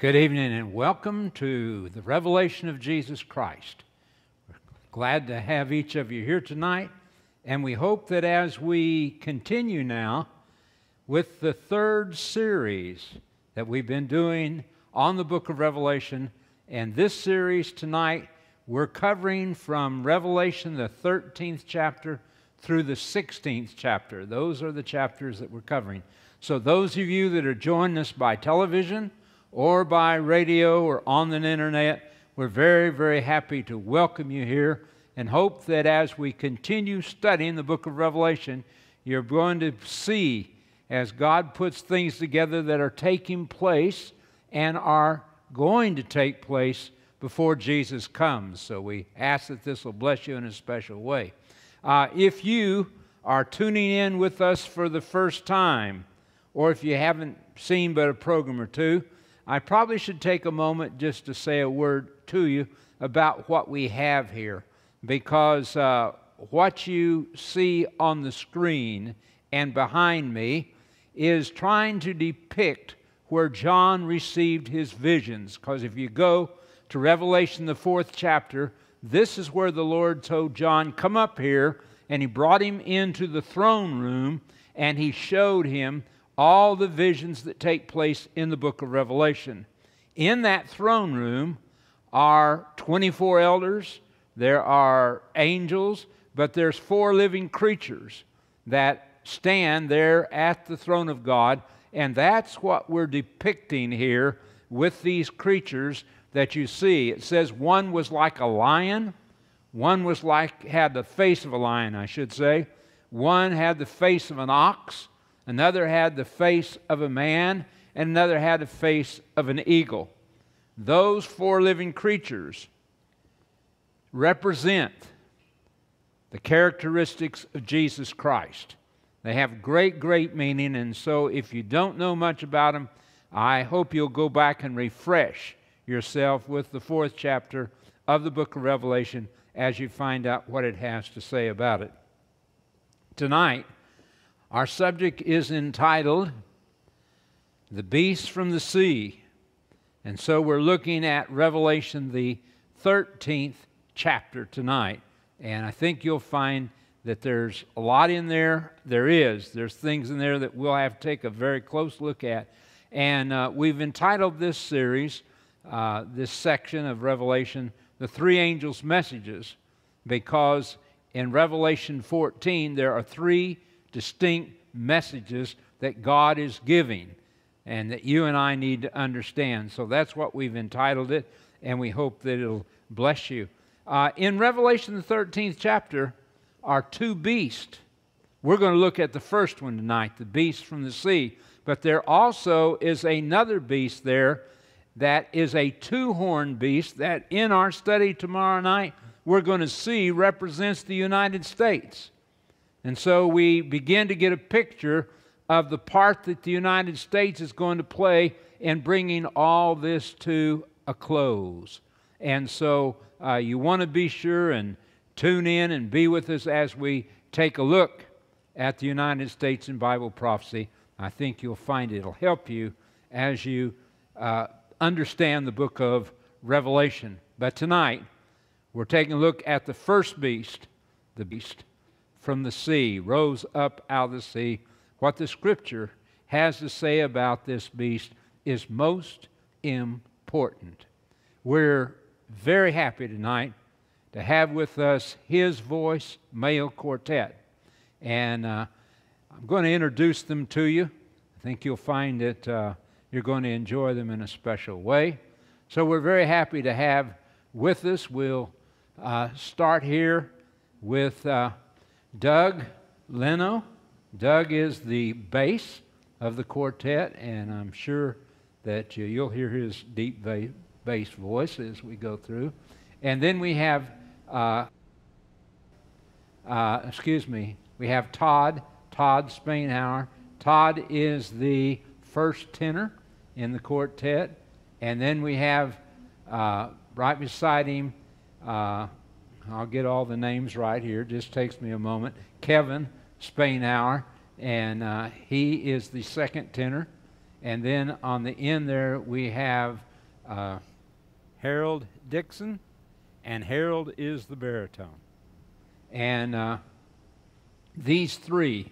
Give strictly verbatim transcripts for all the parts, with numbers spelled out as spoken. Good evening and welcome to the Revelation of Jesus Christ. We're glad to have each of you here tonight, and we hope that as we continue now with the third series that we've been doing on the book of Revelation, and this series tonight we're covering from Revelation the thirteenth chapter through the sixteenth chapter. Those are the chapters that we're covering. So those of you that are joining us by television or by radio or on the internet, we're very, very happy to welcome you here and hope that as we continue studying the book of Revelation, you're going to see as God puts things together that are taking place and are going to take place before Jesus comes. So we ask that this will bless you in a special way. Uh, if you are tuning in with us for the first time, or if you haven't seen but a program or two, I probably should take a moment just to say a word to you about what we have here, because uh, what you see on the screen and behind me is trying to depict where John received his visions. Because if you go to Revelation, the fourth chapter, this is where the Lord told John, come up here, and he brought him into the throne room, and he showed him all the visions that take place in the book of Revelation. In that throne room are twenty-four elders, there are angels, but there's four living creatures that stand there at the throne of God, and that's what we're depicting here with these creatures that you see. It says one was like a lion, one was like, had the face of a lion, I should say, one had the face of an ox, another had the face of a man, and another had the face of an eagle. Those four living creatures represent the characteristics of Jesus Christ. They have great, great meaning, and so if you don't know much about them, I hope you'll go back and refresh yourself with the fourth chapter of the book of Revelation as you find out what it has to say about it. Tonight, our subject is entitled, The Beast from the Sea. And so we're looking at Revelation, the thirteenth chapter tonight. And I think you'll find that there's a lot in there. There is. There's things in there that we'll have to take a very close look at. And uh, we've entitled this series, uh, this section of Revelation, The Three Angels' Messages, because in Revelation fourteen, there are three distinct messages that God is giving and that you and I need to understand. So that's what we've entitled it, and we hope that it'll bless you. Uh, in Revelation, the thirteenth chapter, are two beasts. We're going to look at the first one tonight, the beast from the sea. But there also is another beast there that is a two-horned beast that in our study tomorrow night we're going to see represents the United States. And so we begin to get a picture of the part that the United States is going to play in bringing all this to a close. And so uh, you want to be sure and tune in and be with us as we take a look at the United States in Bible prophecy. I think you'll find it'll help you as you uh, understand the book of Revelation. But tonight, we're taking a look at the first beast, the beast from the sea, rose up out of the sea. What the Scripture has to say about this beast is most important. We're very happy tonight to have with us His Voice Male Quartet. And uh, I'm going to introduce them to you. I think you'll find that uh, you're going to enjoy them in a special way. So we're very happy to have with us. We'll uh, start here with Uh, Doug Leno. Doug is the bass of the quartet, and I'm sure that you, you'll hear his deep ba bass voice as we go through. And then we have, uh, uh, excuse me, we have Todd, Todd Spainhauer. Todd is the first tenor in the quartet. And then we have, uh, right beside him, uh, I'll get all the names right here, it just takes me a moment, Kevin Spainhour, and uh, he is the second tenor. And then on the end there we have uh, Harold Dixon, and Harold is the baritone. And uh, these three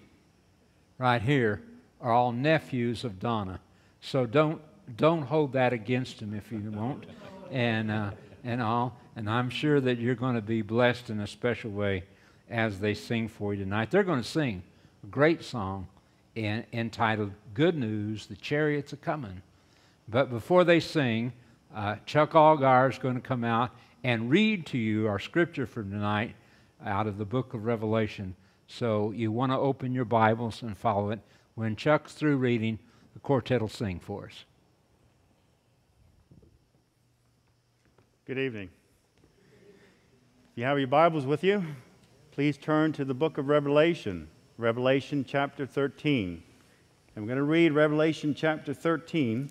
right here are all nephews of Donna. So don't don't hold that against him if you won't, and uh, and all. And I'm sure that you're going to be blessed in a special way as they sing for you tonight. They're going to sing a great song in, entitled "Good News: The Chariots Are Coming." But before they sing, uh, Chuck Allgaier is going to come out and read to you our scripture for tonight out of the book of Revelation. So you want to open your Bibles and follow it. When Chuck's through reading, the quartet will sing for us. Good evening. If you have your Bibles with you, please turn to the book of Revelation, Revelation chapter thirteen. And we're going to read Revelation chapter thirteen,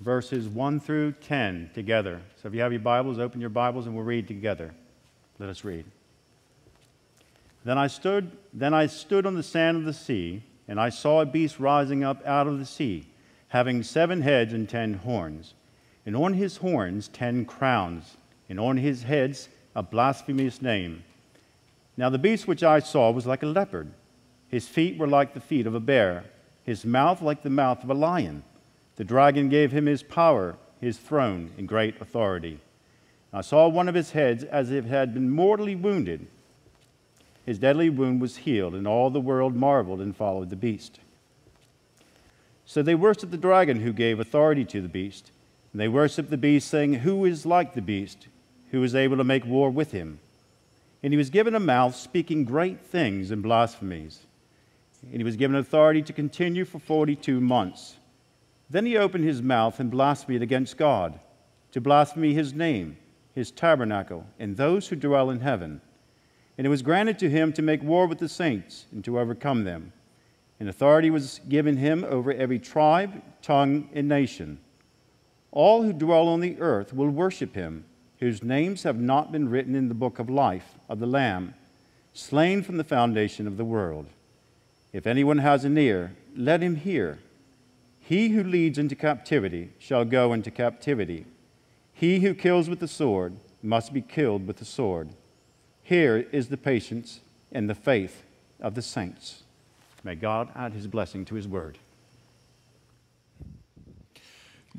verses one through ten together. So if you have your Bibles, open your Bibles and we'll read together. Let us read. Then I stood, then I stood on the sand of the sea, and I saw a beast rising up out of the sea, having seven heads and ten horns, and on his horns ten crowns, and on his heads a blasphemous name. Now the beast which I saw was like a leopard. His feet were like the feet of a bear, his mouth like the mouth of a lion. The dragon gave him his power, his throne, and great authority. I saw one of his heads as if it had been mortally wounded. His deadly wound was healed, and all the world marveled and followed the beast. So they worshipped the dragon who gave authority to the beast. And they worshipped the beast, saying, "Who is like the beast? Who is able to make war with him?" And he was given a mouth speaking great things and blasphemies. And he was given authority to continue for forty-two months. Then he opened his mouth and blasphemed against God, to blaspheme his name, his tabernacle, and those who dwell in heaven. And it was granted to him to make war with the saints and to overcome them. And authority was given him over every tribe, tongue, and nation. All who dwell on the earth will worship him, whose names have not been written in the book of life of the Lamb, slain from the foundation of the world. If anyone has an ear, let him hear. He who leads into captivity shall go into captivity. He who kills with the sword must be killed with the sword. Here is the patience and the faith of the saints. May God add his blessing to his word.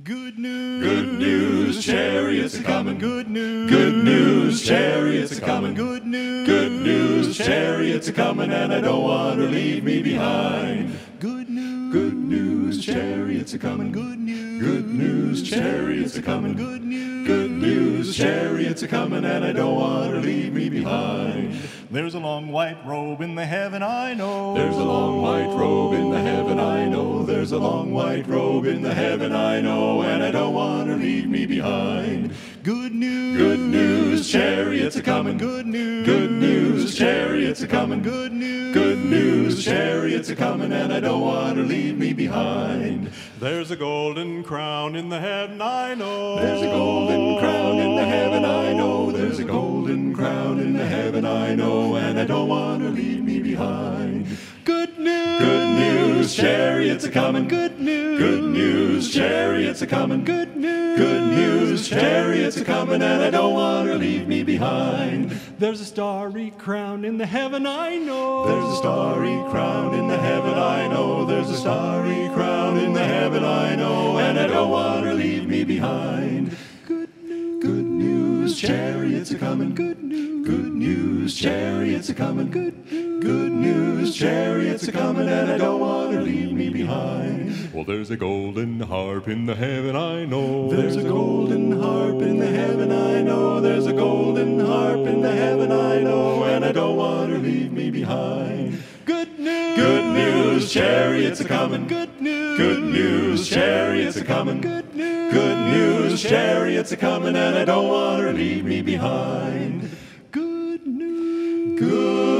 Good news, good news, chariots are coming. Good news, good news, chariots are coming. Good news, good news, chariots are coming, and I don't want to leave me behind. Good news, good news, chariots are coming. Good news, good news, chariots are coming. Good news. Good news, chariots are coming, and I don't want to leave me behind. There's a long white robe in the heaven, I know. There's a long white robe in the heaven, I know. There's a long white robe in the heaven, I know, and I don't want to leave me behind. Good news, good news, chariots are coming. Good news, good news, chariots are coming. Good news, good news, chariots are coming, and I don't want to leave me behind. There's a golden crown in the heaven, I know. There's a golden crown in the heaven, I know. There's a golden crown in the heaven, I know, and I don't want to leave me behind. Good news, good news, chariots are coming. Good news, good news, chariots are coming. Good news, good news, chariots are coming, and I don't want to leave me behind. There's a starry crown in the heaven, I know. There's a starry crown in the heaven, I know. There's a starry crown in the heaven, I know, and I don't want to leave me behind. Good news, good news, chariots are coming. Good news, good news, chariots are coming. Good news. Good news, chariots are coming, and I don't want to leave me behind. Well, there's a golden harp in the heaven, I know. There's a golden harp in the heaven, I know. There's a golden harp in the heaven, I know, and I don't want to leave me behind. Good news, good news, chariots are coming. Good news, good news, chariots are coming. Good news, good news, chariots are coming, and I don't want to leave me behind. Good news, good.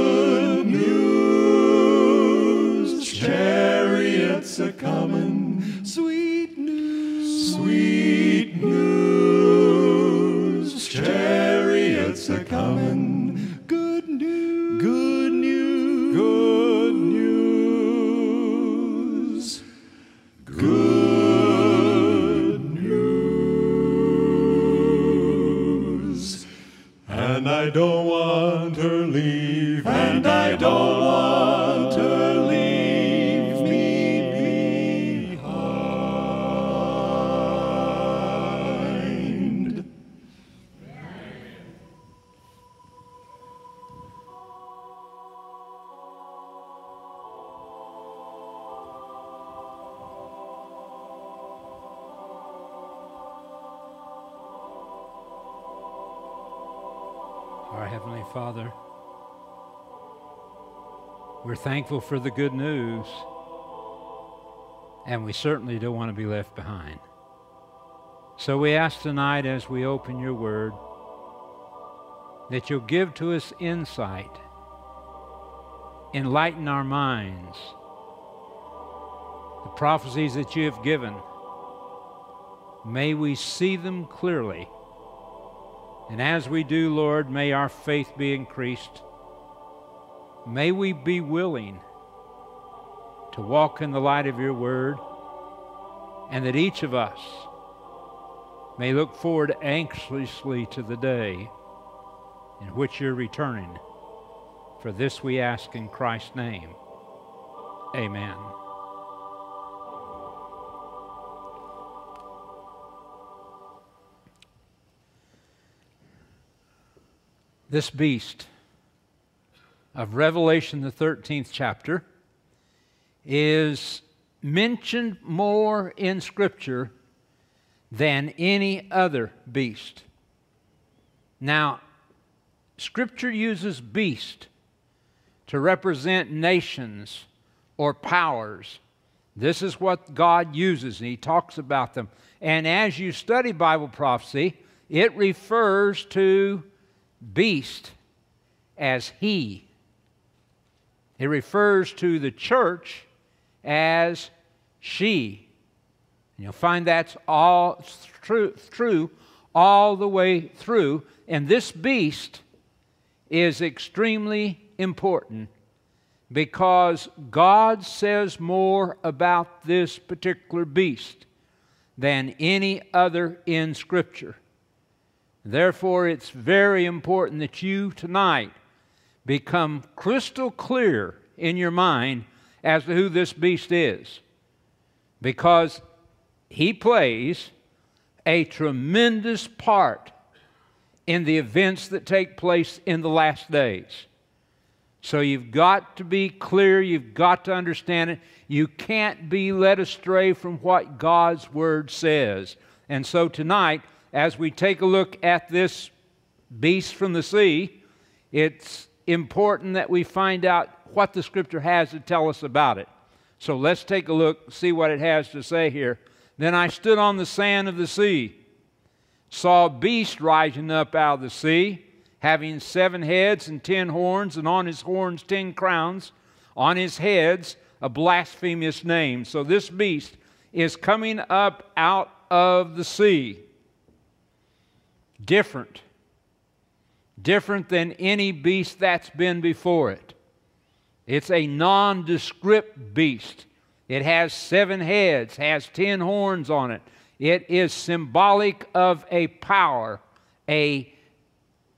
Chariots are coming, sweet news, sweet news, chariots are coming, good news, good news, good news, good news. Father. We're thankful for the good news, and we certainly don't want to be left behind. So we ask tonight, as we open your word, that you'll give to us insight, enlighten our minds, the prophecies that you have given. May we see them clearly. And as we do, Lord, may our faith be increased. May we be willing to walk in the light of your word, and that each of us may look forward anxiously to the day in which you're returning. For this we ask in Christ's name. Amen. This beast of Revelation, the thirteenth chapter, is mentioned more in Scripture than any other beast. Now, Scripture uses beast to represent nations or powers. This is what God uses, and He talks about them. And as you study Bible prophecy, it refers to beast as he. It refers to the church as she. And you'll find that's all true, true all the way through. And this beast is extremely important because God says more about this particular beast than any other in Scripture. Therefore, it's very important that you tonight become crystal clear in your mind as to who this beast is, because he plays a tremendous part in the events that take place in the last days. So you've got to be clear, you've got to understand it. You can't be led astray from what God's Word says. And so tonight, as we take a look at this beast from the sea, it's important that we find out what the Scripture has to tell us about it. So let's take a look, see what it has to say here. Then I stood on the sand of the sea, saw a beast rising up out of the sea, having seven heads and ten horns, and on his horns ten crowns, on his heads a blasphemous name. So this beast is coming up out of the sea. Different. Different than any beast that's been before it. It's a nondescript beast. It has seven heads, has ten horns on it. It is symbolic of a power, a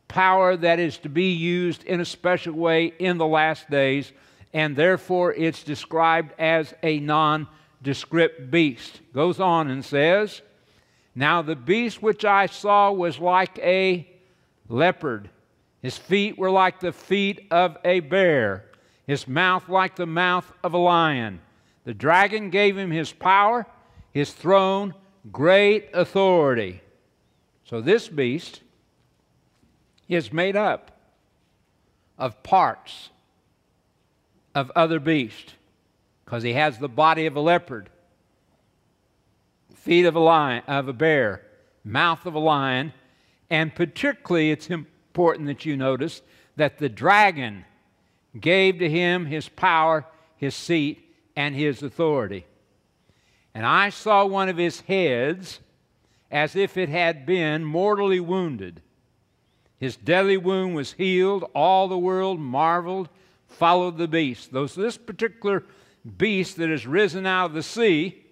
power that is to be used in a special way in the last days, and therefore it's described as a nondescript beast. Goes on and says, now the beast which I saw was like a leopard. His feet were like the feet of a bear. His mouth like the mouth of a lion. The dragon gave him his power, his throne, great authority. So this beast is made up of parts of other beasts, because he has the body of a leopard, feet of a lion, of a bear, mouth of a lion, and particularly it's important that you notice that the dragon gave to him his power, his seat, and his authority. And I saw one of his heads as if it had been mortally wounded. His deadly wound was healed. All the world marveled, followed the beast. Though this particular beast that has risen out of the sea,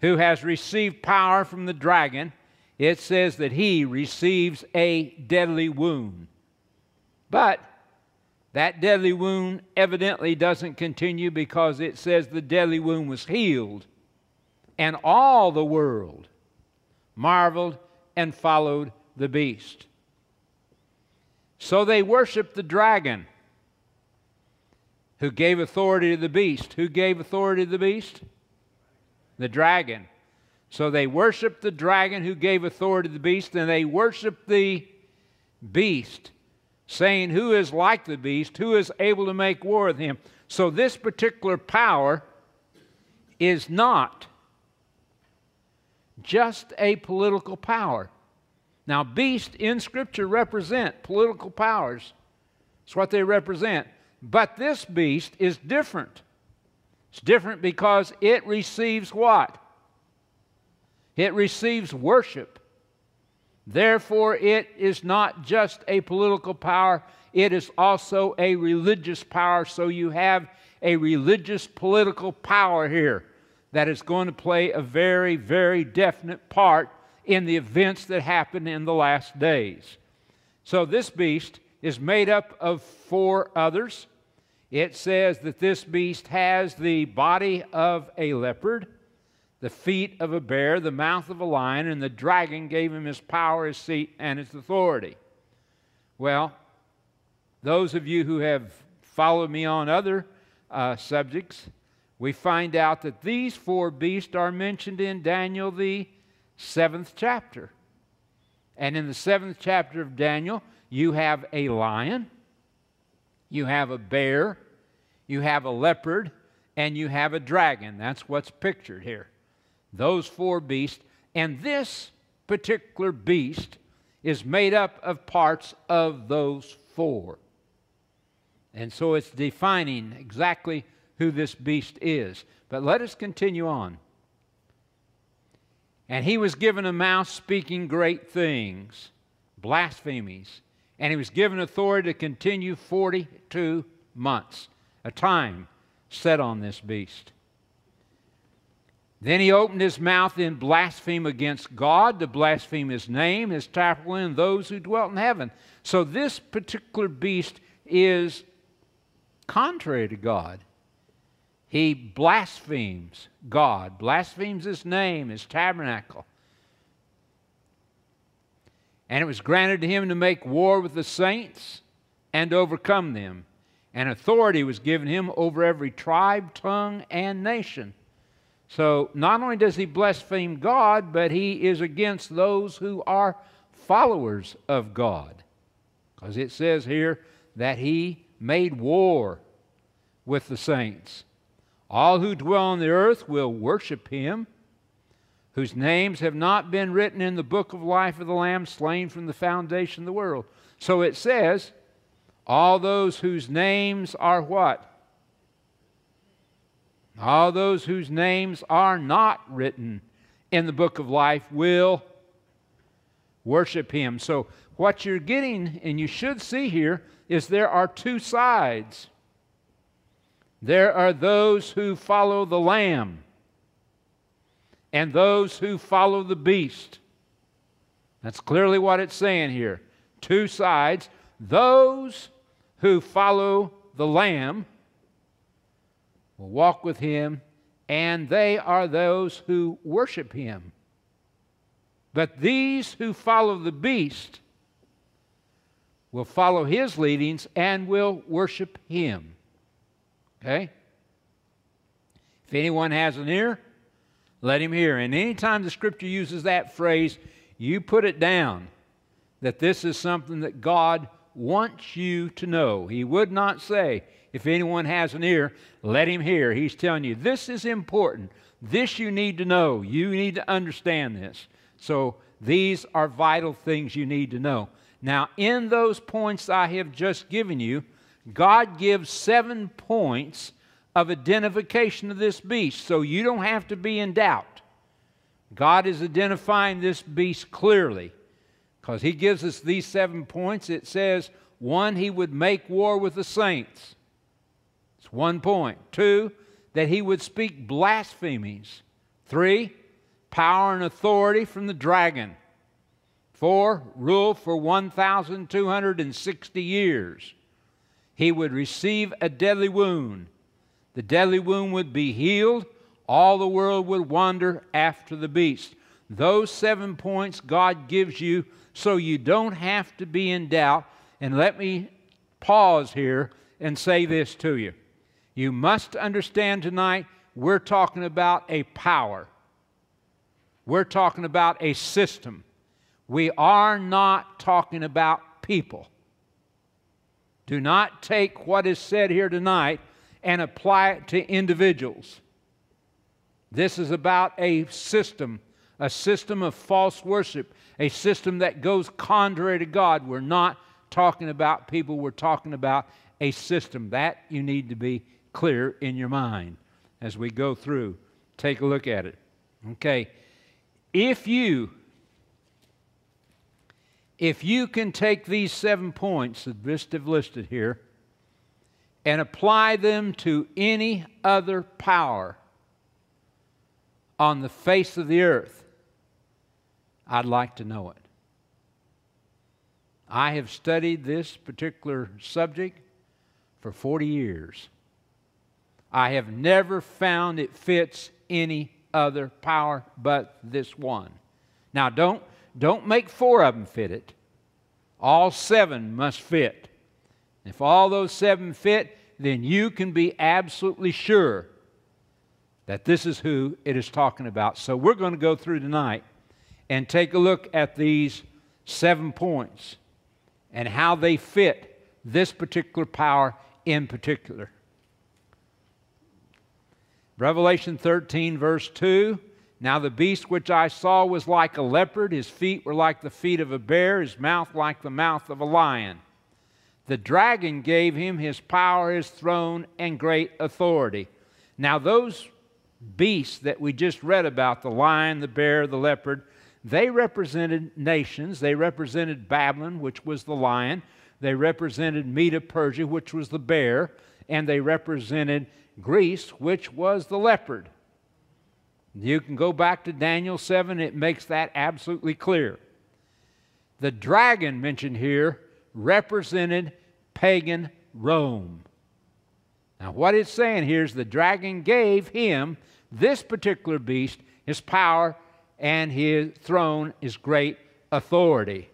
who has received power from the dragon, it says that he receives a deadly wound. But that deadly wound evidently doesn't continue, because it says the deadly wound was healed, and all the world marveled and followed the beast. So they worshiped the dragon, who gave authority to the beast. Who gave authority to the beast? The dragon. So they worshiped the dragon who gave authority to the beast, and they worshiped the beast saying, who is like the beast? Who is able to make war with him? So this particular power is not just a political power. Now, beasts in Scripture represent political powers. It's what they represent. But this beast is different. It's different because it receives what? It receives worship. Therefore, it is not just a political power, it is also a religious power. So you have a religious political power here that is going to play a very, very definite part in the events that happen in the last days. So this beast is made up of four others. It says that this beast has the body of a leopard, the feet of a bear, the mouth of a lion, and the dragon gave him his power, his seat, and his authority. Well, those of you who have followed me on other uh, subjects, we find out that these four beasts are mentioned in Daniel, the seventh chapter. And in the seventh chapter of Daniel, you have a lion, you have a bear, you have a leopard, and you have a dragon. That's what's pictured here. Those four beasts, and this particular beast is made up of parts of those four. And so it's defining exactly who this beast is. But let us continue on. And he was given a mouth speaking great things, blasphemies, and he was given authority to continue forty-two months, a time set on this beast. Then he opened his mouth in blaspheme against God, to blaspheme his name, his tabernacle, and those who dwelt in heaven. So this particular beast is contrary to God. He blasphemes God, blasphemes his name, his tabernacle. And it was granted to him to make war with the saints and overcome them. And authority was given him over every tribe, tongue, and nation. So not only does he blaspheme God, but he is against those who are followers of God. Because it says here that he made war with the saints. All who dwell on the earth will worship him, whose names have not been written in the book of life of the Lamb slain from the foundation of the world. So it says, all those whose names are what? All those whose names are not written in the book of life will worship him. So what you're getting, and you should see here, is there are two sides. There are those who follow the Lamb and those who follow the beast. That's clearly what it's saying here. Two sides. Those who follow the Lamb will walk with him, and they are those who worship him. But these who follow the beast will follow his leadings and will worship him. Okay? If anyone has an ear, let him hear. And any time the Scripture uses that phrase, you put it down that this is something that God wants you to know. He would not say, if anyone has an ear, let him hear. He's telling you, this is important. This you need to know. You need to understand this. So these are vital things you need to know. Now, in those points I have just given you, God gives seven points of identification of this beast. So you don't have to be in doubt. God is identifying this beast clearly because he gives us these seven points. It says, one, he would make war with the saints. One point. Two, that he would speak blasphemies. Three, power and authority from the dragon. Four, rule for one thousand two hundred sixty years. He would receive a deadly wound. The deadly wound would be healed. All the world would wander after the beast. Those seven points God gives you so you don't have to be in doubt. And let me pause here and say this to you. You must understand tonight, we're talking about a power. We're talking about a system. We are not talking about people. Do not take what is said here tonight and apply it to individuals. This is about a system, a system of false worship, a system that goes contrary to God. We're not talking about people. We're talking about a system. That you need to be clear in your mind as we go through. Take a look at it. Okay. If you, if you can take these seven points that I've listed here and apply them to any other power on the face of the earth, I'd like to know it. I have studied this particular subject for forty years. I have never found it fits any other power but this one. Now, don't, don't make four of them fit it. All seven must fit. If all those seven fit, then you can be absolutely sure that this is who it is talking about. So we're going to go through tonight and take a look at these seven points and how they fit this particular power in particular. Revelation thirteen, verse two, "Now the beast which I saw was like a leopard. His feet were like the feet of a bear. His mouth like the mouth of a lion. The dragon gave him his power, his throne, and great authority." Now those beasts that we just read about, the lion, the bear, the leopard, they represented nations. They represented Babylon, which was the lion. They represented Medo-Persia, which was the bear. And they represented Greece, which was the leopard. You can go back to Daniel seven. It makes that absolutely clear. The dragon mentioned here represented pagan Rome. Now what it's saying here is the dragon gave him, this particular beast, his power and his throne, his great authority.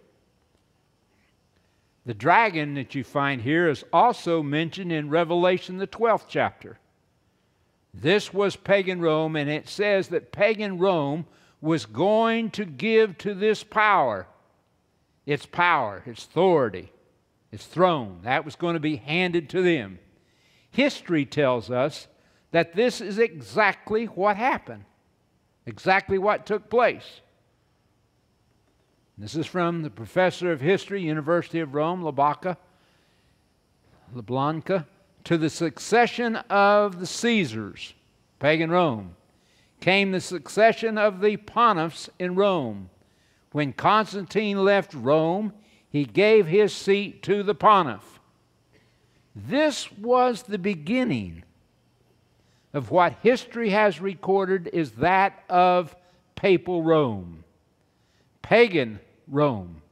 The dragon that you find here is also mentioned in Revelation the twelfth chapter. This was pagan Rome, and it says that pagan Rome was going to give to this power its power, its authority, its throne. That was going to be handed to them. History tells us that this is exactly what happened, exactly what took place. This is from the professor of history, University of Rome, Labaca, La Blanca. "To the succession of the Caesars," pagan Rome, "came the succession of the Pontiffs in Rome. When Constantine left Rome, he gave his seat to the Pontiff." This was the beginning of what history has recorded is that of papal Rome. Pagan Rome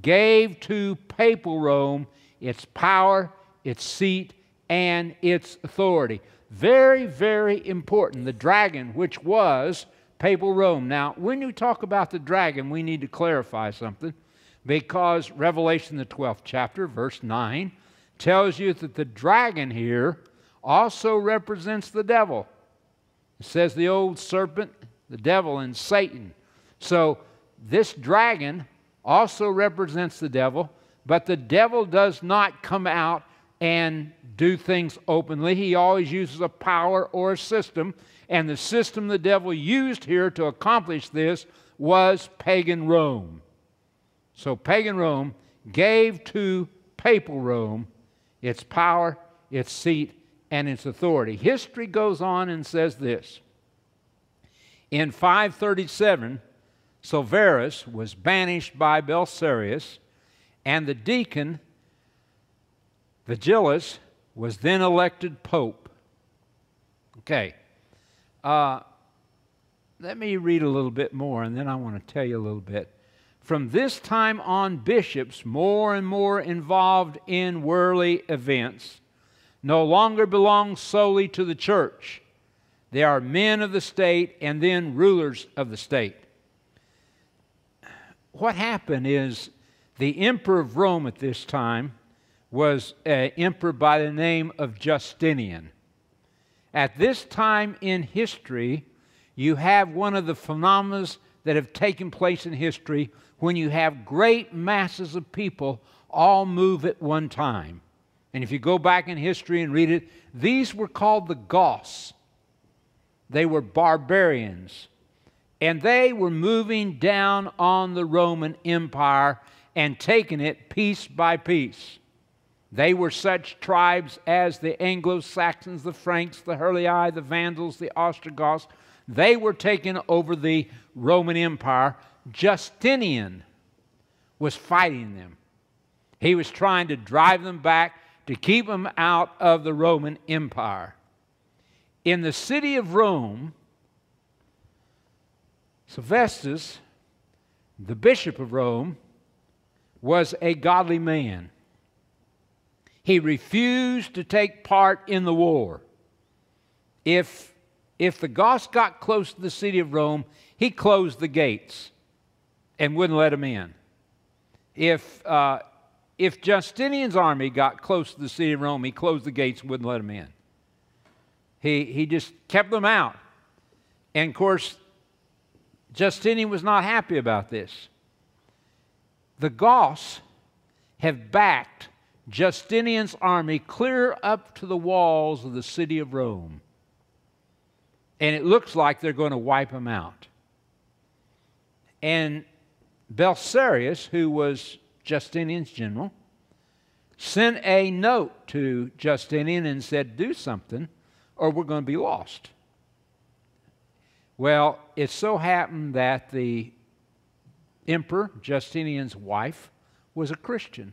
gave to papal Rome its power, its seat, and its authority. Very, very important. The dragon, which was papal Rome. Now, when you talk about the dragon, we need to clarify something, because Revelation the twelfth chapter, verse nine, tells you that the dragon here also represents the devil. It says the old serpent, the devil, and Satan. So this dragon also represents the devil, but the devil does not come out and do things openly. He always uses a power or a system, and the system the devil used here to accomplish this was pagan Rome. So pagan Rome gave to papal Rome its power, its seat, and its authority. History goes on and says this. In five thirty-seven, Silverus was banished by Belisarius, and the deacon Vigilus was then elected pope. Okay. Uh, let me read a little bit more, and then I want to tell you a little bit. "From this time on, bishops, more and more involved in worldly events, no longer belong solely to the church. They are men of the state and then rulers of the state." What happened is the emperor of Rome at this time was an emperor by the name of Justinian. At this time in history, you have one of the phenomena that have taken place in history when you have great masses of people all move at one time. And if you go back in history and read it, these were called the Goths. They were barbarians. And they were moving down on the Roman Empire and taking it piece by piece. They were such tribes as the Anglo-Saxons, the Franks, the Heruli, the Vandals, the Ostrogoths. They were taking over the Roman Empire. Justinian was fighting them. He was trying to drive them back to keep them out of the Roman Empire. In the city of Rome, Sylvestus, the bishop of Rome, was a godly man. He refused to take part in the war. If, if the Goths got close to the city of Rome, he closed the gates and wouldn't let them in. If, uh, if Justinian's army got close to the city of Rome, he closed the gates and wouldn't let them in. He, he just kept them out. And, of course, Justinian was not happy about this. The Goths have backed Justinian's army clear up to the walls of the city of Rome. And it looks like they're going to wipe them out. And Belisarius, who was Justinian's general, sent a note to Justinian and said, do something or we're going to be lost. Well, it so happened that the Emperor Justinian's wife was a Christian.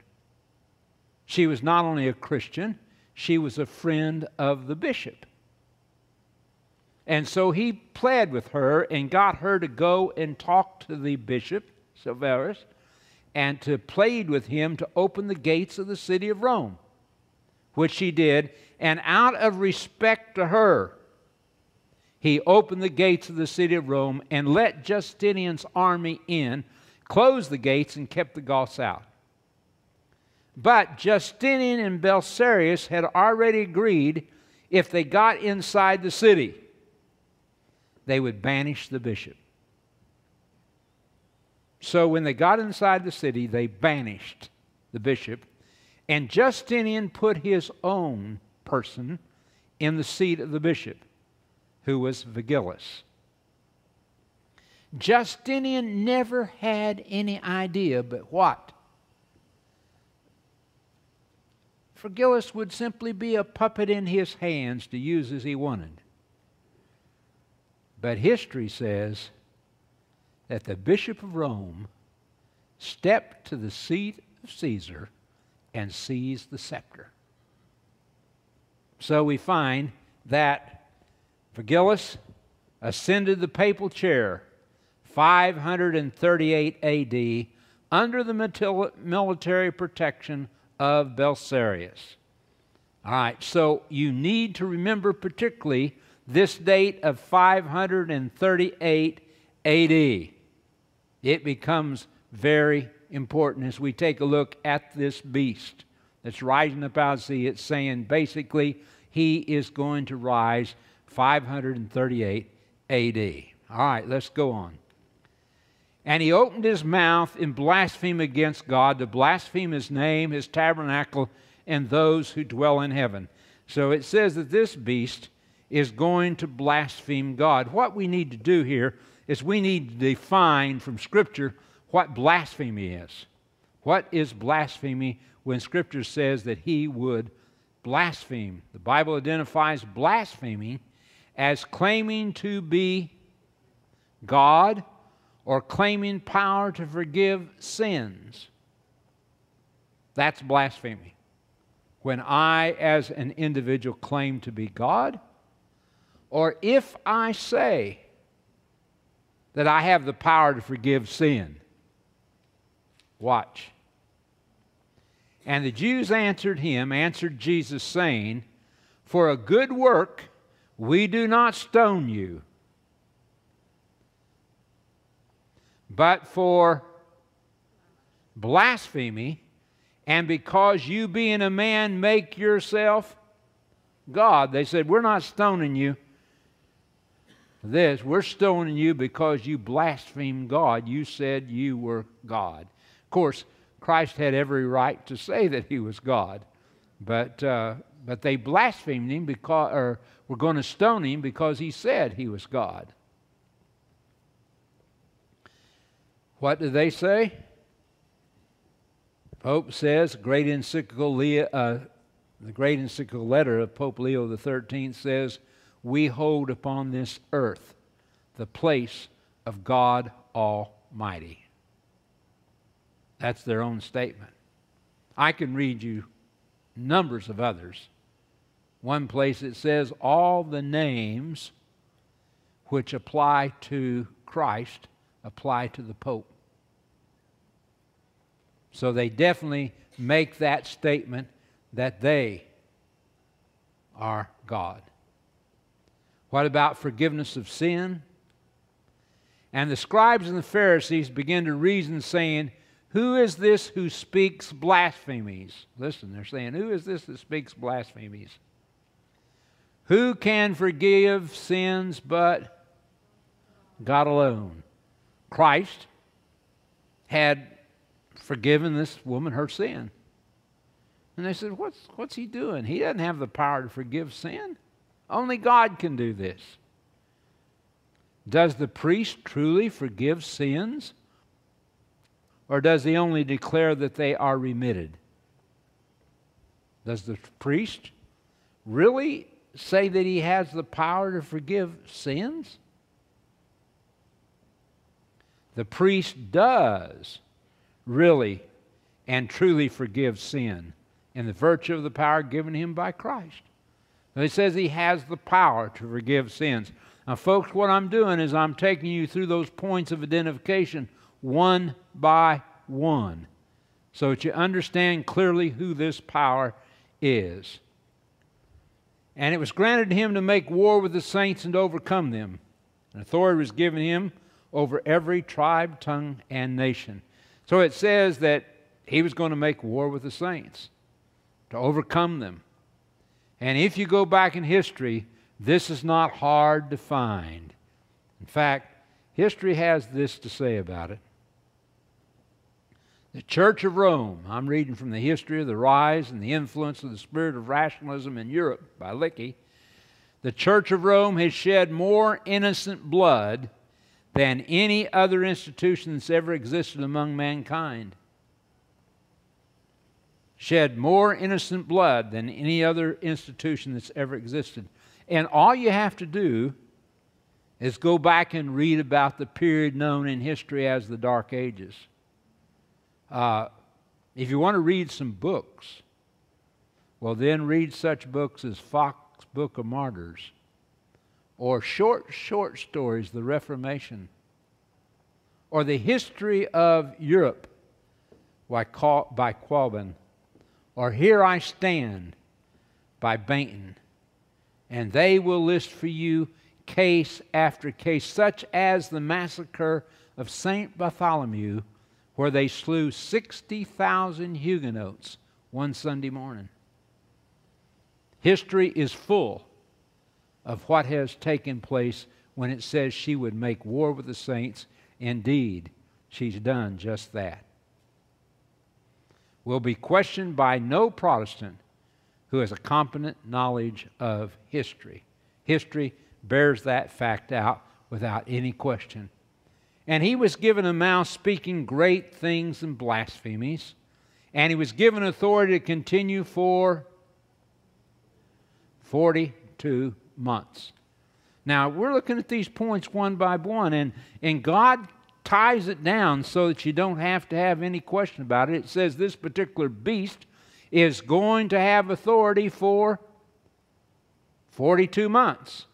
She was not only a Christian, she was a friend of the bishop. And so he pled with her and got her to go and talk to the bishop, Silverus, and to plead with him to open the gates of the city of Rome, which she did. And out of respect to her, he opened the gates of the city of Rome and let Justinian's army in, closed the gates, and kept the Goths out. But Justinian and Belisarius had already agreed if they got inside the city, they would banish the bishop. So when they got inside the city, they banished the bishop, and Justinian put his own person in the seat of the bishop, who was Vigilus. Justinian never had any idea but what? Vigilus would simply be a puppet in his hands to use as he wanted. But history says that the bishop of Rome stepped to the seat of Caesar and seized the scepter. So we find that Vigilus ascended the papal chair five hundred thirty-eight A D under the military protection of Belisarius. All right, so you need to remember particularly this date of five hundred thirty-eight A D It becomes very important as we take a look at this beast that's rising up out of the sea. It's saying basically he is going to rise five hundred thirty-eight A D All right, let's go on. And he opened his mouth in blasphemy against God, to blaspheme his name, his tabernacle, and those who dwell in heaven. So it says that this beast is going to blaspheme God. What we need to do here is we need to define from Scripture what blasphemy is. What is blasphemy when Scripture says that he would blaspheme? The Bible identifies blaspheming as claiming to be God, or claiming power to forgive sins. That's blasphemy. When I, as an individual, claim to be God, or if I say that I have the power to forgive sin. Watch. And the Jews answered him, answered Jesus, saying, for a good work we do not stone you, but for blasphemy, and because you being a man make yourself God. They said, we're not stoning you for this. We're stoning you because you blasphemed God. You said you were God. Of course, Christ had every right to say that he was God. But, uh, but they blasphemed him because, or were going to stone him because he said he was God. What did they say? Pope says, great encyclical Leo, uh, the great encyclical letter of Pope Leo the Thirteenth says, we hold upon this earth the place of God Almighty. That's their own statement. I can read you numbers of others. One place it says, all the names which apply to Christ apply to the Pope. So they definitely make that statement that they are God. What about forgiveness of sin? And the scribes and the Pharisees begin to reason, saying, who is this who speaks blasphemies? Listen, they're saying, who is this that speaks blasphemies? Who can forgive sins but God alone? Christ had forgiven this woman her sin. And they said, what's, what's he doing? He doesn't have the power to forgive sin. Only God can do this. Does the priest truly forgive sins? Or does he only declare that they are remitted? Does the priest really say that he has the power to forgive sins? The priest does really and truly forgive sin in the virtue of the power given him by Christ. So he says he has the power to forgive sins. Now, folks, what I'm doing is I'm taking you through those points of identification one by one, so that you understand clearly who this power is. And it was granted him to make war with the saints and to overcome them. And authority was given him over every tribe, tongue, and nation. So it says that he was going to make war with the saints, to overcome them. And if you go back in history, this is not hard to find. In fact, history has this to say about it. The Church of Rome, I'm reading from the history of the rise and the influence of the spirit of rationalism in Europe by Lecky. The Church of Rome has shed more innocent blood than any other institution that's ever existed among mankind. Shed more innocent blood than any other institution that's ever existed. And all you have to do is go back and read about the period known in history as the Dark Ages. Uh, if you want to read some books, well then read such books as Fox's Book of Martyrs, or short, short stories, The Reformation, or The History of Europe by Qualben, or Here I Stand by Bainton, and they will list for you case after case, such as the massacre of Saint Bartholomew, where they slew sixty thousand Huguenots one Sunday morning. History is full of what has taken place when it says she would make war with the saints. Indeed, she's done just that. Will be questioned by no Protestant who has a competent knowledge of history. History bears that fact out without any question. And he was given a mouth speaking great things and blasphemies. And he was given authority to continue for forty-two months. Now, we're looking at these points one by one, and, and God ties it down so that you don't have to have any question about it. It says this particular beast is going to have authority for forty-two months.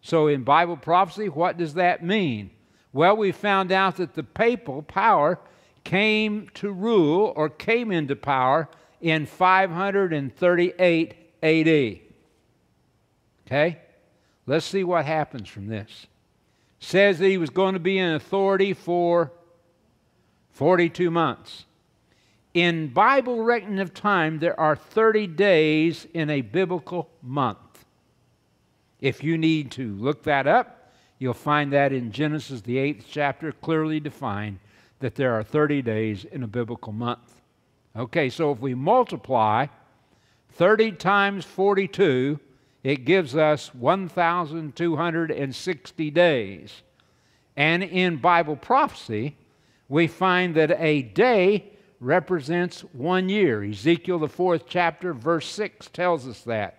So in Bible prophecy, what does that mean? Well, we found out that the papal power came to rule, or came into power, in five thirty-eight A D. Okay? Let's see what happens from this. It says that he was going to be in authority for forty-two months. In Bible reckoning of time, there are thirty days in a biblical month. If you need to look that up, you'll find that in Genesis, the eighth chapter, clearly defined that there are thirty days in a biblical month. Okay, so if we multiply thirty times forty-two, it gives us one thousand two hundred sixty days. And in Bible prophecy, we find that a day represents one year. Ezekiel, the fourth chapter, verse six tells us that.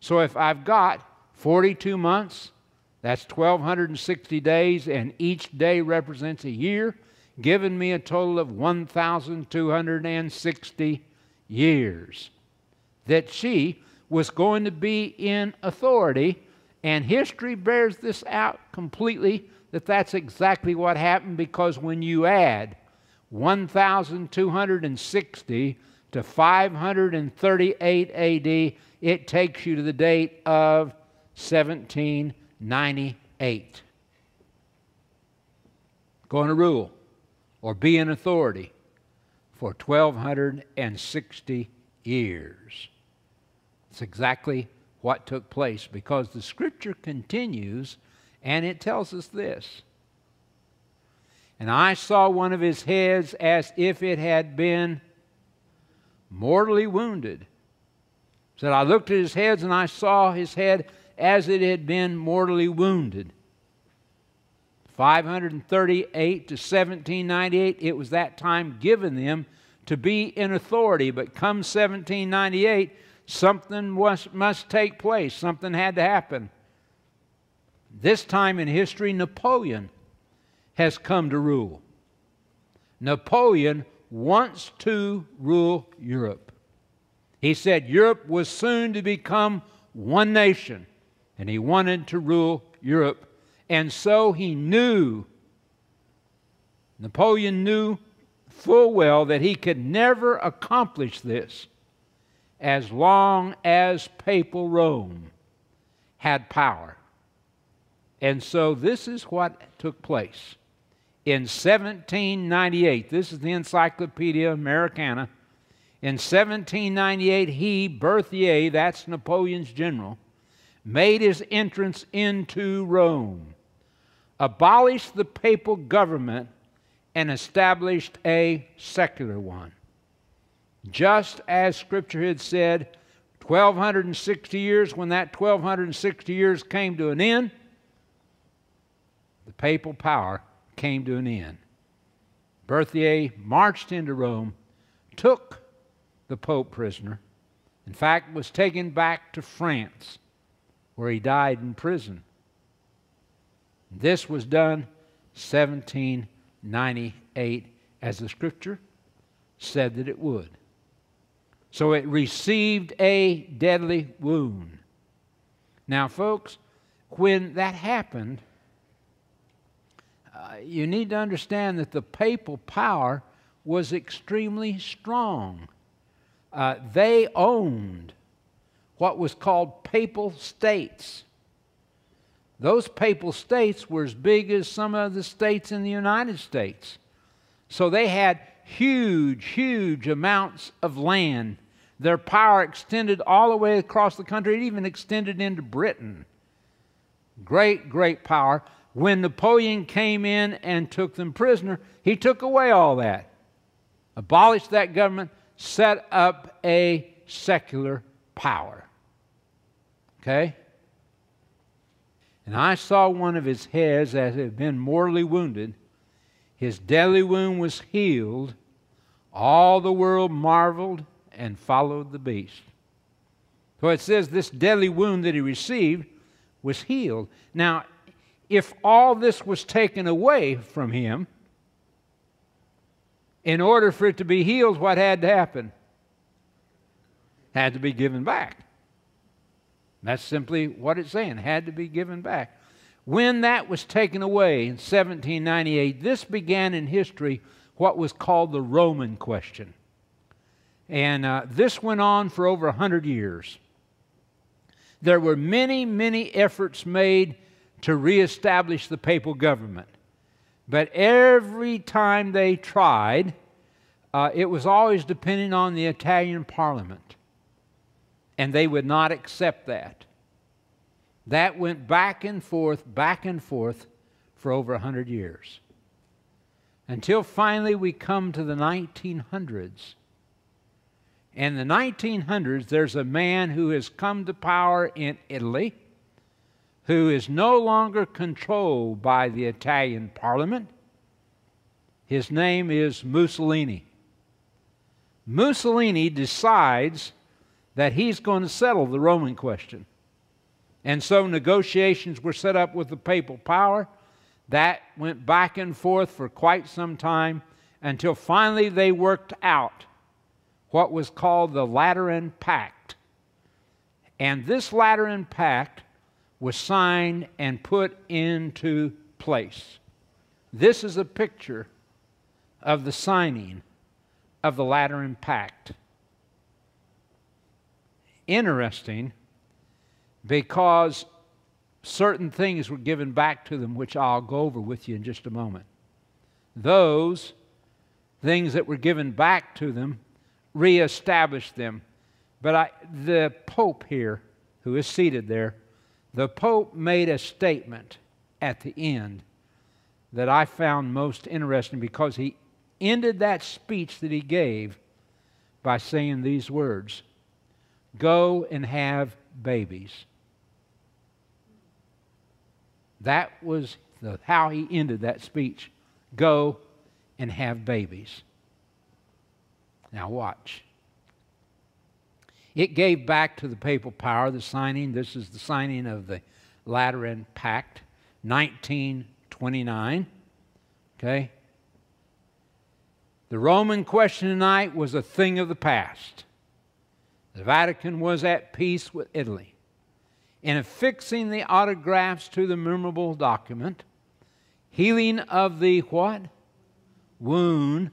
So if I've got forty-two months, that's one thousand two hundred sixty days, and each day represents a year, giving me a total of one thousand two hundred sixty years. That she was going to be in authority, and history bears this out completely, that that's exactly what happened, because when you add one thousand two hundred sixty to five hundred thirty-eight A D, it takes you to the date of seventeen ninety-eight. Going to rule or be in authority for one thousand two hundred sixty years. It's exactly what took place, because the scripture continues and it tells us this. And I saw one of his heads as if it had been mortally wounded. It said, I looked at his heads and I saw his head as it had been mortally wounded. five hundred thirty-eight to seventeen ninety-eight, it was that time given them to be in authority. But come seventeen ninety-eight, something was, must take place. Something had to happen. This time in history, Napoleon has come to rule. Napoleon wants to rule Europe. He said Europe was soon to become one nation, and he wanted to rule Europe. And so he knew, Napoleon knew full well that he could never accomplish this as long as Papal Rome had power. And so this is what took place. In seventeen ninety-eight, this is the Encyclopedia Americana, in seventeen ninety-eight, he, Berthier, that's Napoleon's general, made his entrance into Rome, abolished the papal government, and established a secular one. Just as Scripture had said, one thousand two hundred sixty years, when that one thousand two hundred sixty years came to an end, the papal power came to an end. Berthier marched into Rome, took the Pope prisoner, in fact, was taken back to France, where he died in prison. This was done seventeen ninety-eight, as the Scripture said that it would. So it received a deadly wound. Now, folks, when that happened, uh, you need to understand that the papal power was extremely strong. Uh, they owned what was called papal states. Those papal states were as big as some of the states in the United States. So they had huge, huge amounts of land. Their power extended all the way across the country. It even extended into Britain. Great, great power. When Napoleon came in and took them prisoner, he took away all that, abolished that government, set up a secular power. Okay? And I saw one of his heads as it had been mortally wounded. His deadly wound was healed. All the world marveled and followed the beast. So it says this deadly wound that he received was healed. Now, if all this was taken away from him, in order for it to be healed, what had to happen? Had to be given back. That's simply what it's saying. Had to be given back. When that was taken away in seventeen ninety-eight, this began in history what was called the Roman question. And uh, this went on for over one hundred years. There were many, many efforts made to reestablish the papal government. But every time they tried, uh, it was always dependent on the Italian parliament. And they would not accept that. That went back and forth, back and forth for over one hundred years. Until finally we come to the nineteen hundreds. In the nineteen hundreds, there's a man who has come to power in Italy who is no longer controlled by the Italian parliament. His name is Mussolini. Mussolini decides that he's going to settle the Roman question. And so negotiations were set up with the papal power. That went back and forth for quite some time until finally they worked out what was called the Lateran Pact. And this Lateran Pact was signed and put into place. This is a picture of the signing of the Lateran Pact. Interesting, because certain things were given back to them, which I'll go over with you in just a moment. Those things that were given back to them reestablished them. But I, the Pope here, who is seated there, the Pope made a statement at the end that I found most interesting, because he ended that speech that he gave by saying these words: "Go and have babies." That was the, how he ended that speech. Go and have babies. Now watch. It gave back to the papal power the signing. This is the signing of the Lateran Pact, nineteen twenty-nine. Okay? The Roman question tonight was a thing of the past. The Vatican was at peace with Italy. In affixing the autographs to the memorable document, healing of the what? Wound.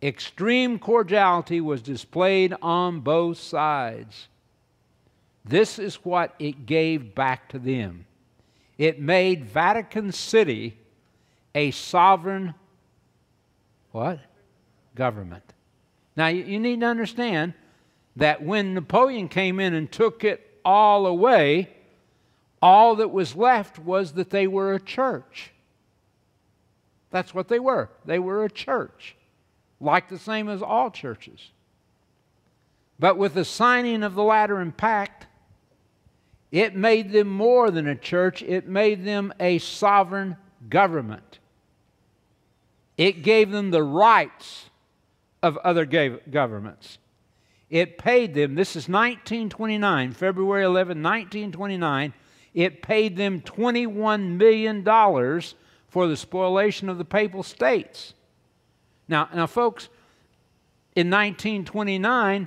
Extreme cordiality was displayed on both sides. This is what it gave back to them. It made Vatican City a sovereign what? Government. Now, you need to understand that when Napoleon came in and took it all away, all that was left was that they were a church. That's what they were. They were a church, like the same as all churches. But with the signing of the Lateran Pact, it made them more than a church. It made them a sovereign government. It gave them the rights of other governments. It paid them, this is nineteen twenty-nine, February eleventh, nineteen twenty-nine, it paid them twenty-one million dollars for the spoliation of the papal states. Now, now folks, in nineteen twenty-nine,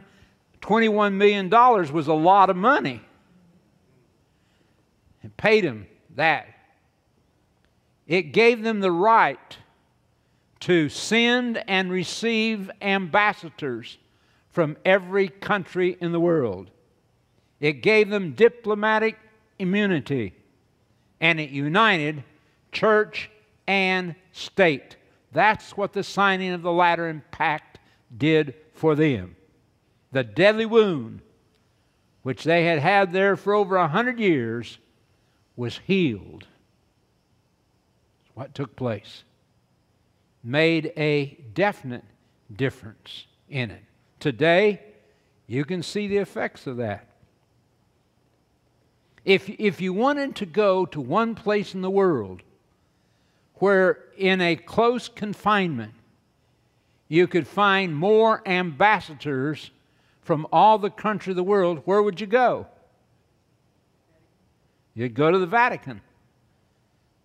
twenty-one million dollars was a lot of money. It paid them that. It gave them the right to send and receive ambassadors from every country in the world. It gave them diplomatic immunity, and it united church and state. That's what the signing of the Lateran Pact did for them. The deadly wound, which they had had there for over a hundred years, was healed. That's what took place. Made a definite difference in it. Today, you can see the effects of that. If, if you wanted to go to one place in the world where in a close confinement you could find more ambassadors from all the countries of the world, where would you go? You'd go to the Vatican.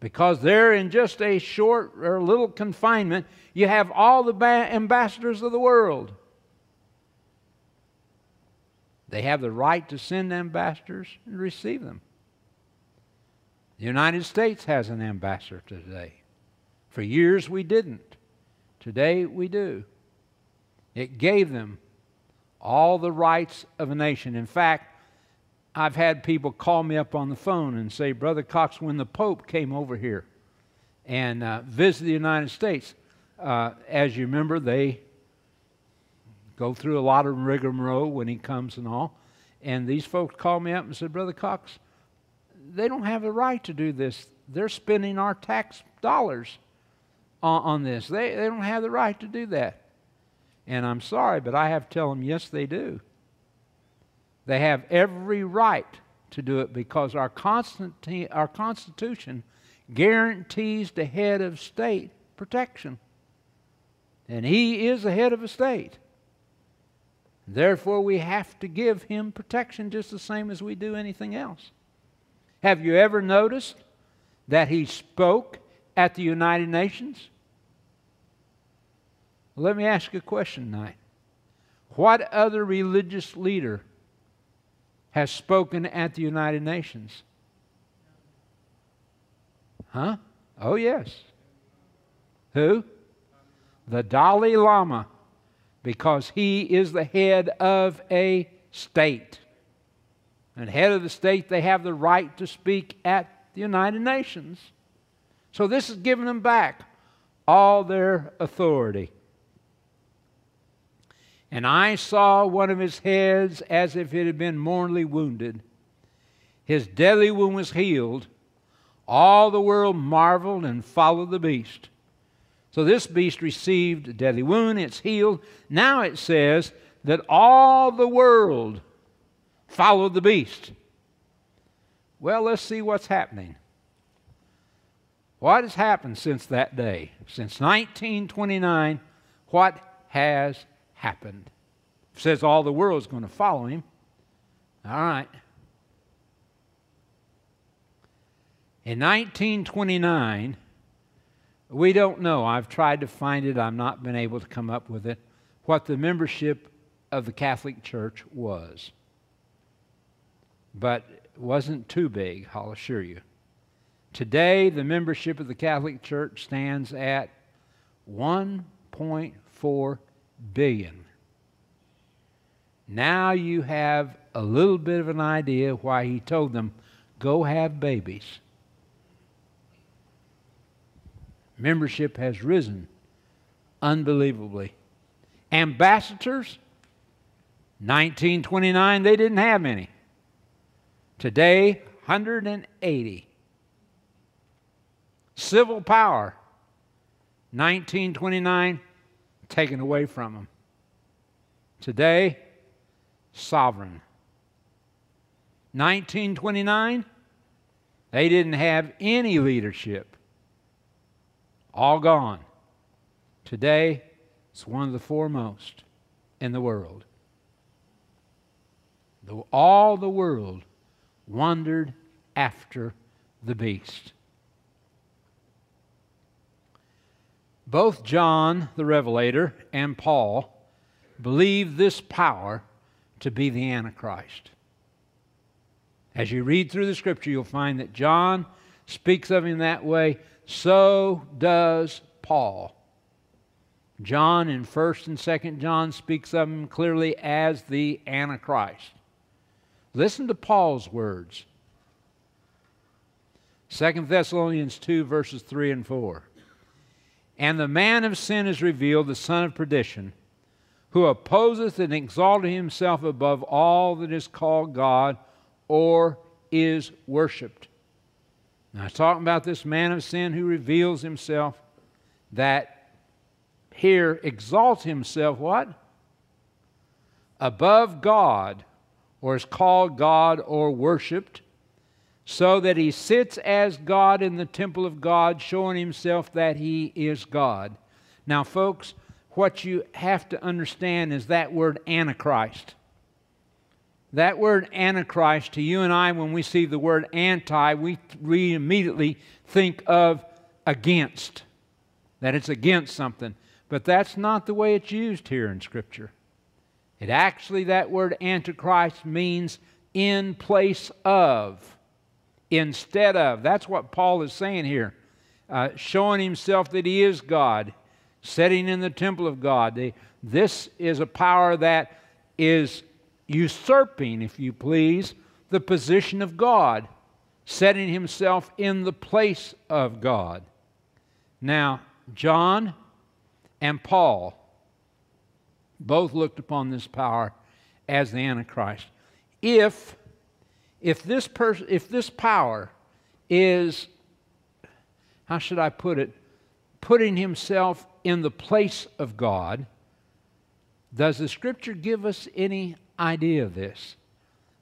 Because there in just a short or little confinement, you have all the ambassadors of the world. They have the right to send ambassadors and receive them. The United States has an ambassador today. For years we didn't. Today we do. It gave them all the rights of a nation. In fact, I've had people call me up on the phone and say, "Brother Cox, when the Pope came over here and uh, visited the United States," uh, as you remember, they go through a lot of rigmarole when he comes and all. And these folks called me up and said, "Brother Cox, they don't have the right to do this. They're spending our tax dollars on, on this. They, they don't have the right to do that." And I'm sorry, but I have to tell them, yes, they do. They have every right to do it because our, Constitu- our Constitution guarantees the head of state protection. And he is the head of a state. Therefore, we have to give him protection just the same as we do anything else. Have you ever noticed that he spoke at the United Nations? Let me ask you a question tonight. What other religious leader has spoken at the United Nations? Huh? Oh, yes. Who? The Dalai Lama, because he is the head of a state. And head of the state, they have the right to speak at the United Nations. So this is giving them back all their authority. And I saw one of his heads as if it had been mortally wounded. His deadly wound was healed. All the world marveled and followed the beast. So this beast received a deadly wound. It's healed. Now it says that all the world followed the beast. Well, let's see what's happening. What has happened since that day? Since nineteen twenty-nine, what has happened? happened. It says all the world's going to follow him. All right. In nineteen twenty-nine, we don't know. I've tried to find it. I've not been able to come up with it. What the membership of the Catholic Church was. But it wasn't too big, I'll assure you. Today, the membership of the Catholic Church stands at one point four billion. Now you have a little bit of an idea why he told them, go have babies. Membership has risen unbelievably. Ambassadors, nineteen twenty-nine, they didn't have any. Today, one hundred eighty. Civil power, nineteen twenty-nine, taken away from them. Today, sovereign. nineteen twenty-nine, they didn't have any leadership. All gone. Today, it's one of the foremost in the world. Though all the world wandered after the beast. Both John the Revelator and Paul believed this power to be the Antichrist. As you read through the Scripture, you'll find that John speaks of him that way. So does Paul. John in first and second John speaks of him clearly as the Antichrist. Listen to Paul's words. Second Thessalonians two, verses three and four. And the man of sin is revealed, the son of perdition, who opposeth and exalteth himself above all that is called God or is worshipped. Now, it's talking about this man of sin who reveals himself, that here exalts himself, what? Above God, or is called God or worshipped, so that he sits as God in the temple of God, showing himself that he is God. Now, folks, what you have to understand is that word Antichrist. That word Antichrist, to you and I, when we see the word anti, we, we immediately think of against, that it's against something. But that's not the way it's used here in Scripture. It actually, that word Antichrist means in place of. Instead of. That's what Paul is saying here. Uh, showing himself that he is God. Sitting in the temple of God. The, this is a power that is usurping, if you please, the position of God. Setting himself in the place of God. Now, John and Paul both looked upon this power as the Antichrist. If... If this person, if this power is, how should I put it, putting himself in the place of God, Does the Scripture give us any idea of this?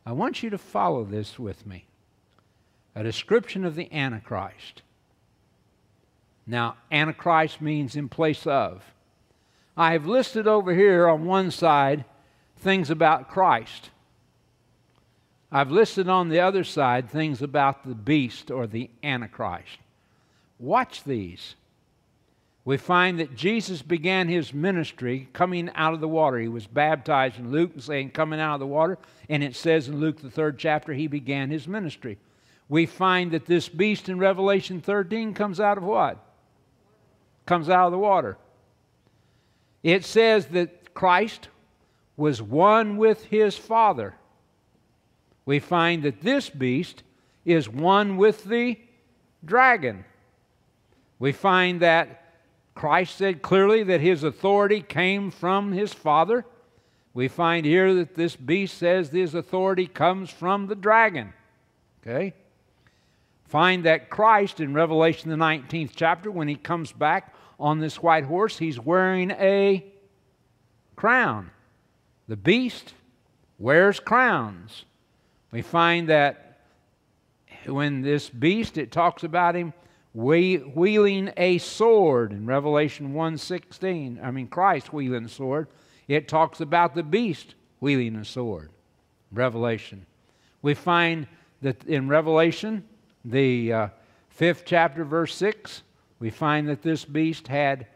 I want you to follow this with me. A description of the Antichrist. Now, Antichrist means in place of. I have listed over here on one side things about Christ. I've listed on the other side things about the beast or the Antichrist. Watch these. We find that Jesus began his ministry coming out of the water. He was baptized in Luke, saying, coming out of the water. And it says in Luke, the third chapter, he began his ministry. We find that this beast in Revelation thirteen comes out of what? Comes out of the water. It says that Christ was one with his Father. We find that this beast is one with the dragon. We find that Christ said clearly that his authority came from his Father. We find here that this beast says his authority comes from the dragon. Okay? Find that Christ in Revelation the nineteenth chapter, when he comes back on this white horse, he's wearing a crown. The beast wears crowns. We find that when this beast, it talks about him wielding a sword in Revelation one sixteen. I mean, Christ wielding a sword. It talks about the beast wielding a sword. Revelation. We find that in Revelation, the uh, fifth chapter, verse six, we find that this beast had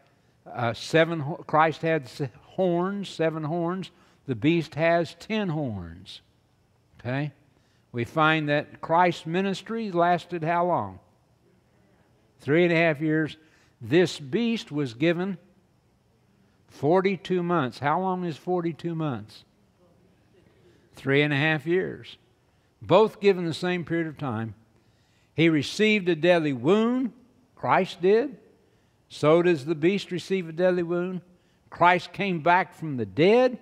uh, seven. Christ had horns, seven horns. The beast has ten horns. Okay, we find that Christ's ministry lasted how long? Three and a half years. This beast was given forty-two months. How long is forty-two months? Three and a half years. Both given the same period of time. He received a deadly wound. Christ did. So does the beast receive a deadly wound. Christ came back from the dead.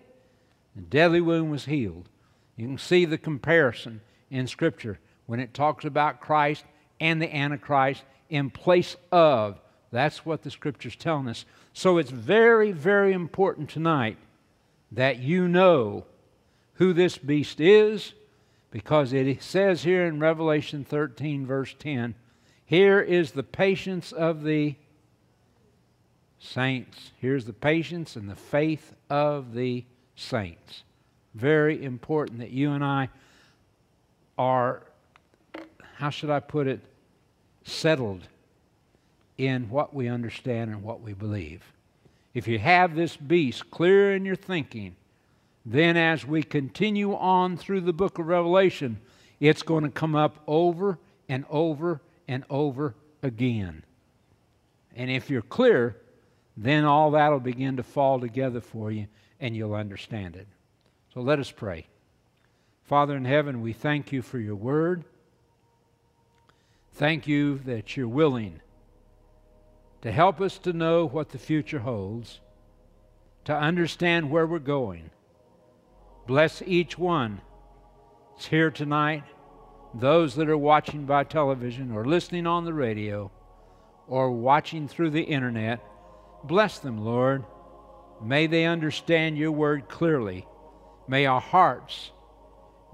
The deadly wound was healed. You can see the comparison in Scripture when it talks about Christ and the Antichrist. In place of. That's what the Scripture's telling us. So it's very, very important tonight that you know who this beast is, because it says here in Revelation thirteen verse ten, here is the patience of the saints. Here's the patience and the faith of the saints. Very important that you and I are, how should I put it, settled in what we understand and what we believe. If you have this beast clear in your thinking, then as we continue on through the book of Revelation, it's going to come up over and over and over again. And if you're clear, then all that will begin to fall together for you and you'll understand it. So let us pray. Father in heaven, we thank you for your word. Thank you that you're willing to help us to know what the future holds, to understand where we're going. Bless each one that's here tonight, those that are watching by television or listening on the radio or watching through the internet. Bless them, Lord. May they understand your word clearly. May our hearts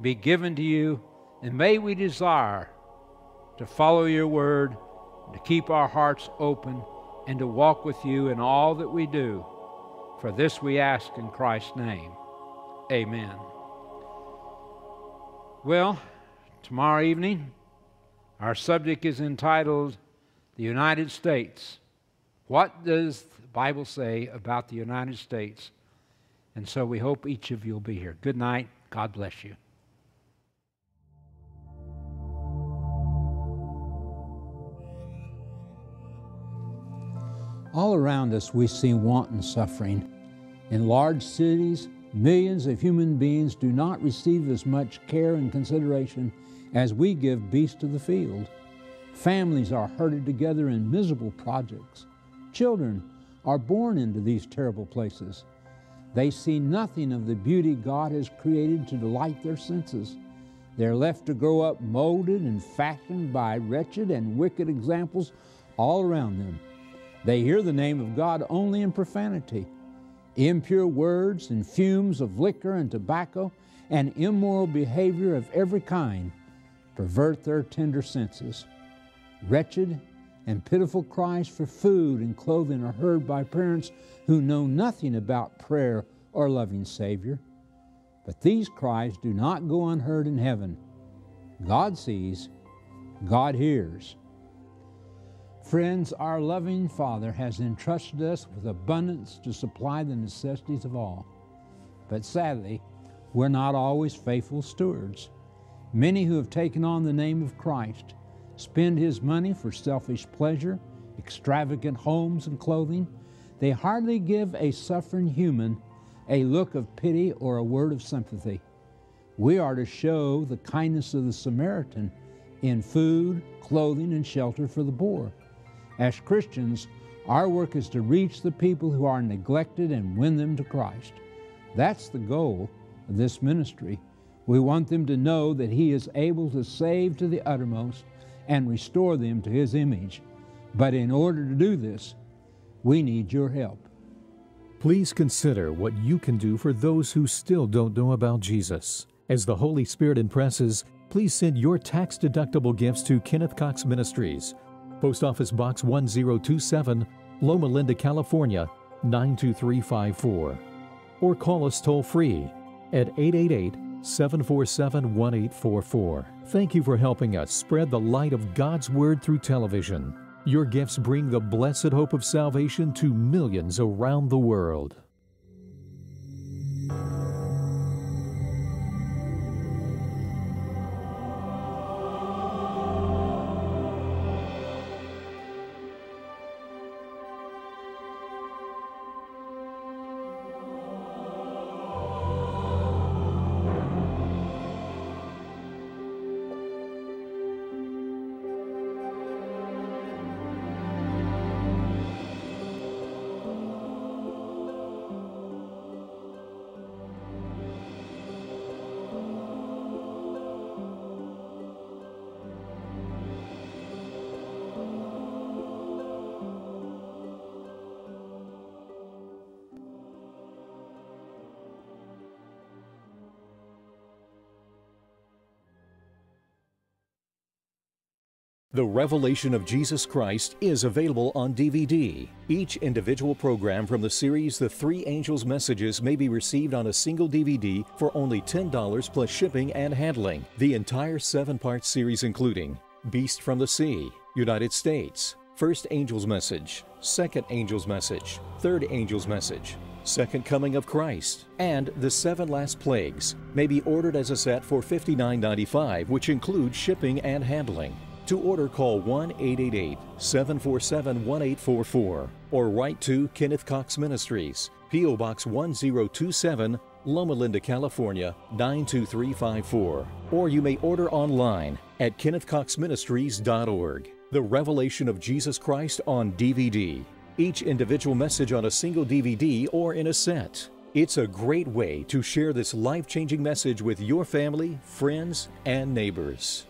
be given to you, and may we desire to follow your word, to keep our hearts open, and to walk with you in all that we do. For this we ask in Christ's name. Amen. Well, tomorrow evening, our subject is entitled, The United States. What does the Bible say about the United States? And so we hope each of you will be here. Good night. God bless you. All around us, we see wanton suffering. In large cities, millions of human beings do not receive as much care and consideration as we give beasts of the field. Families are herded together in miserable projects. Children are born into these terrible places. They see nothing of the beauty God has created to delight their senses. They're left to grow up molded and fashioned by wretched and wicked examples all around them. They hear the name of God only in profanity. impure words and fumes of liquor and tobacco, and immoral behavior of every kind pervert their tender senses. Wretched and pitiful cries for food and clothing are heard by parents who know nothing about prayer or loving Savior. But these cries do not go unheard in heaven. God sees, God hears. Friends, our loving Father has entrusted us with abundance to supply the necessities of all. But sadly, we're not always faithful stewards. Many who have taken on the name of Christ spend His money for selfish pleasure, extravagant homes and clothing. They hardly give a suffering human a look of pity or a word of sympathy. We are to show the kindness of the Samaritan in food, clothing, and shelter for the poor. As Christians, our work is to reach the people who are neglected and win them to Christ. That's the goal of this ministry. We want them to know that He is able to save to the uttermost and restore them to His image. But in order to do this, we need your help. Please consider what you can do for those who still don't know about Jesus. As the Holy Spirit impresses, please send your tax-deductible gifts to Kenneth Cox Ministries, Post Office Box one zero two seven, Loma Linda, California, nine two three five four. Or call us toll-free at eight eight eight, seven four seven, one eight four four. Thank you for helping us spread the light of God's Word through television. Your gifts bring the blessed hope of salvation to millions around the world. The Revelation of Jesus Christ is available on D V D. Each individual program from the series The Three Angels Messages may be received on a single D V D for only ten dollars plus shipping and handling. The entire seven-part series including Beast from the Sea, United States, First Angel's Message, Second Angel's Message, Third Angel's Message, Second Coming of Christ, and The Seven Last Plagues may be ordered as a set for fifty-nine ninety-five, which includes shipping and handling. To order, call one eight eight eight, seven four seven, one eight four four or write to Kenneth Cox Ministries, P O Box one zero two seven, Loma Linda, California, nine two three five four. Or you may order online at kenneth cox ministries dot org. The Revelation of Jesus Christ on D V D. Each individual message on a single D V D or in a set. It's a great way to share this life-changing message with your family, friends, and neighbors.